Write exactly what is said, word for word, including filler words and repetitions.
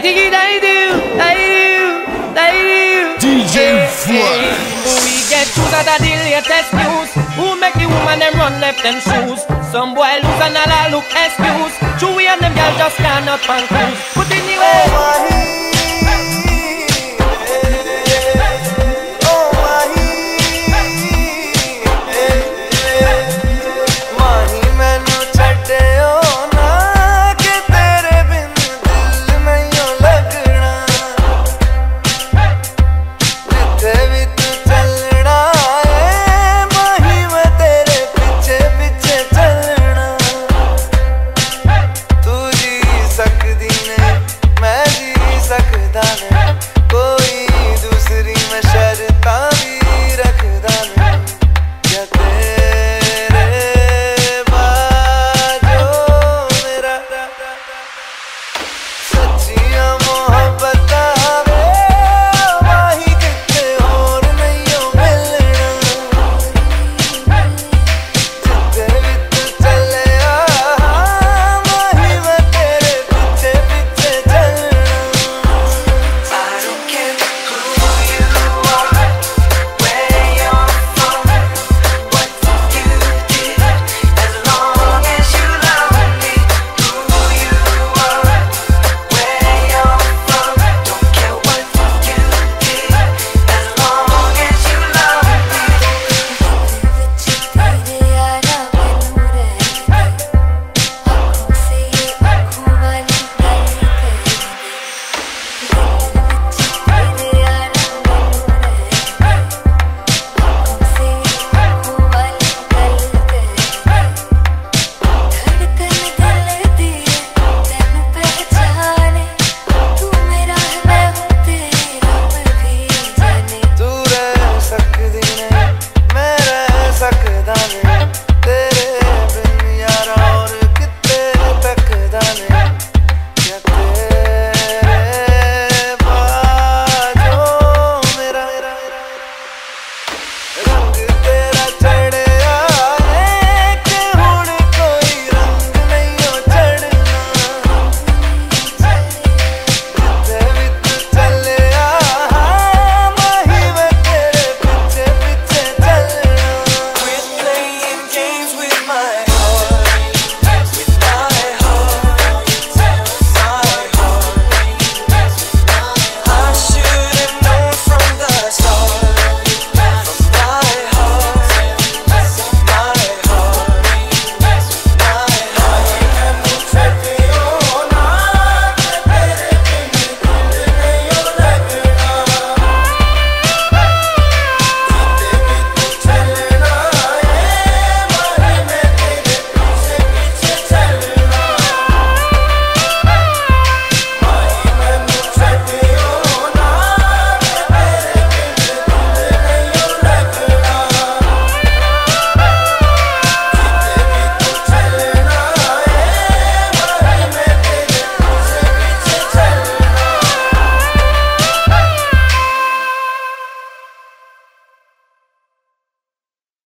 think it I do, I do, I do. D J Flexxx. We get shoes that are the latest news. Who make the woman them run left them shoes? Some boy lose and all I look excuse. Chewy and them girl just stand up and cruise.